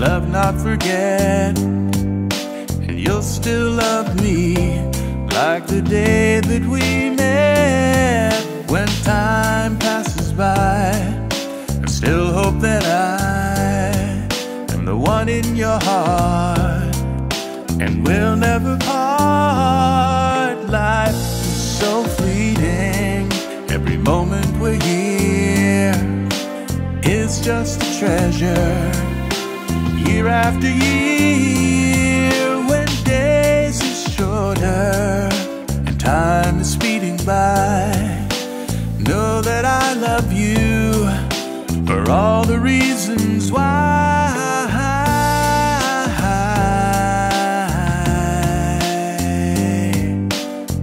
love not forget, and you'll still love me like the day that we met. When time passes by, I still hope that I am the one in your heart, and we'll never part. Life is so fleeting, every moment we're here is just a treasure, year after year. When days are shorter and time is speeding by, know that I love you for all the reasons why.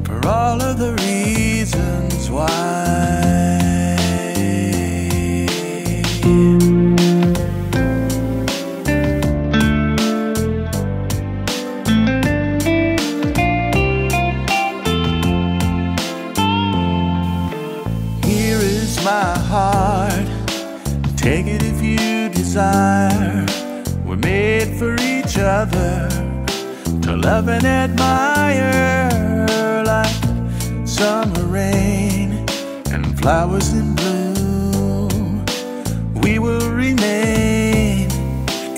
For all of the reasons why. My heart, take it if you desire. We're made for each other, to love and admire, like summer rain and flowers in bloom. We will remain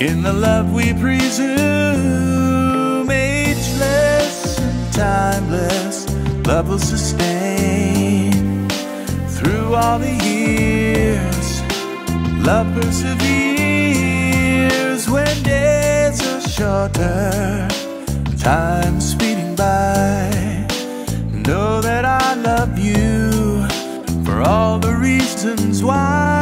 in the love we presume. Ageless and timeless, love will sustain through all the years, love perseveres. When days are shorter, time's speeding by, know that I love you for all the reasons why.